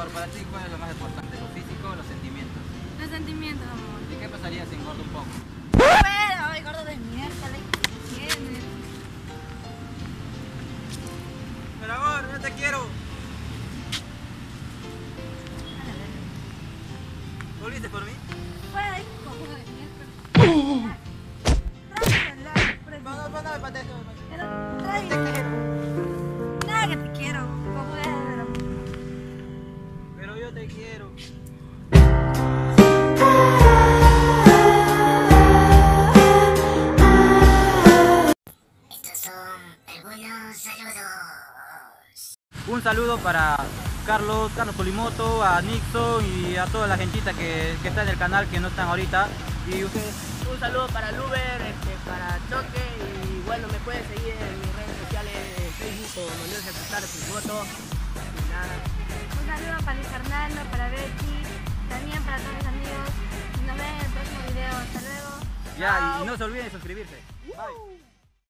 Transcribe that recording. amor, para ti, ¿cuál es lo más importante? ¿Lo físico o los sentimientos? Los sentimientos, amor. ¿Y qué pasaría si engordo un poco? ¡Pero! ¡Ay, gordo de mierda! ¿Qué tienes? Pero amor, no te quiero. ¿Volviste por mí? ¡Fuera de cojudo de mierda! ¡Rándala! ¡Para esto! ¡Te quiero! ¡Nada que te quiero! ¡Pero yo te quiero! Estos son algunos saludos. Un saludo para Carlos Polimoto, a Nixon y a toda la gentita que está en el canal que no están ahorita. Y ustedes. Un saludo para Luber, para Choque, y bueno, me pueden seguir en mis redes sociales, Facebook, donde se prestar sus fotos. Y nada. Un saludo para Fernando, para Betty, también para todos mis amigos. Nos vemos en el próximo video. Hasta luego. Ya, y no se olviden de suscribirse. Bye.